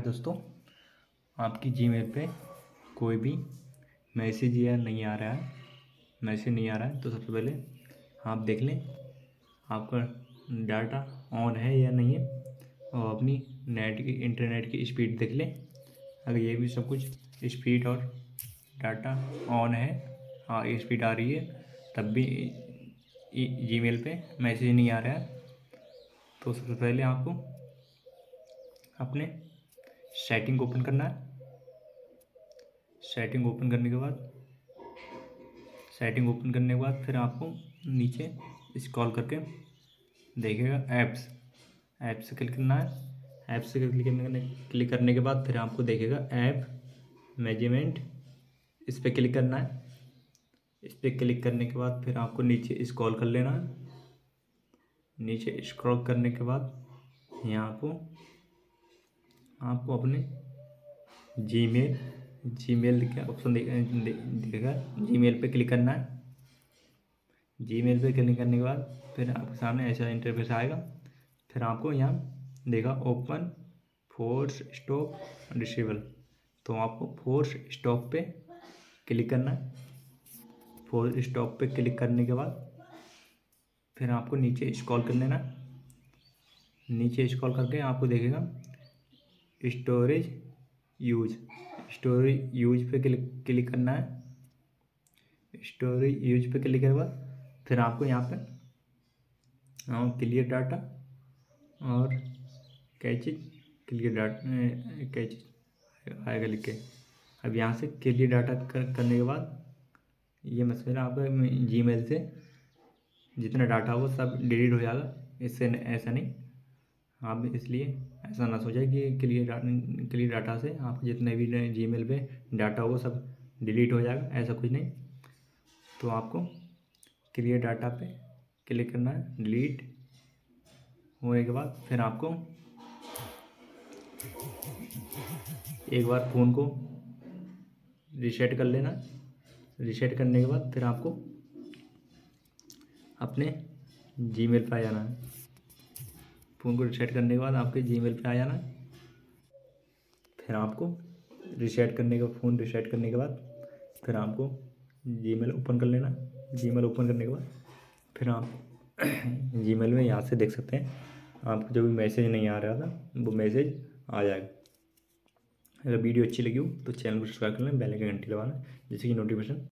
दोस्तों, आपकी जीमेल पे कोई भी मैसेज या नहीं आ रहा है, मैसेज नहीं आ रहा है तो सबसे पहले आप देख लें आपका डाटा ऑन है या नहीं है, और अपनी इंटरनेट की स्पीड देख लें। अगर ये भी सब कुछ स्पीड और डाटा ऑन है, हाँ स्पीड आ रही है, तब भी जीमेल पे मैसेज नहीं आ रहा है तो सबसे पहले आपको अपने सेटिंग ओपन करना है। सेटिंग ओपन करने के बाद फिर आपको नीचे स्क्रॉल करके देखिएगा ऐप्स, ऐप्स से क्लिक करना है। ऐप्स से क्लिक करने के बाद फिर आपको देखिएगा ऐप मेजरमेंट, इस पर क्लिक करना है। इस पर क्लिक करने के बाद फिर आपको नीचे स्क्रॉल कर लेना है। नीचे स्क्रॉल करने के बाद यहाँ आपको अपने जीमेल का ऑप्शन दिखेगा, जीमेल पे क्लिक करना है। जीमेल पे क्लिक करने के बाद फिर आपके सामने ऐसा इंटरफेस आएगा। फिर आपको यहाँ देखा ओपन फोर्स स्टॉप डिसेबल, तो आपको फोर्स स्टॉप पे क्लिक करना है। फोर्स स्टॉप पे क्लिक करने के बाद फिर आपको नीचे स्क्रॉल कर लेना। नीचे स्क्रॉल करके आपको देखेगा स्टोरेज यूज पे क्लिक करना है। स्टोरेज यूज पे क्लिक करने के बाद फिर आपको यहाँ पे क्लियर डाटा और कैचिज आएगा लिख के। अब यहाँ से क्लियर डाटा करने के बाद ये मसला आपका जीमेल से जितना डाटा हो सब डिलीट हो जाएगा। इससे ऐसा नहीं, आप इसलिए ऐसा ना सोचें कि क्लियर डाटा से आपके जितने भी जीमेल पे डाटा हो सब डिलीट हो जाएगा, ऐसा कुछ नहीं। तो आपको क्लियर डाटा पे क्लिक करना है। डिलीट होने के बाद फिर आपको एक बार फ़ोन को रीसेट कर लेना। रीसेट करने के बाद फिर आपको अपने जीमेल पे आ जाना है। फ़ोन को रिसेट करने के बाद आपके जीमेल पे आ जाना। फिर आपको फ़ोन रिसेट करने के बाद फिर आपको जीमेल ओपन कर लेना। जीमेल ओपन करने के बाद फिर आप जीमेल में यहाँ से देख सकते हैं आपको जो भी मैसेज नहीं आ रहा था वो मैसेज आ जाएगा। अगर वीडियो अच्छी लगी हो तो चैनल को सब्सक्राइब कर लें, बेल आइकन घंटी दबाना जिससे कि नोटिफिकेशन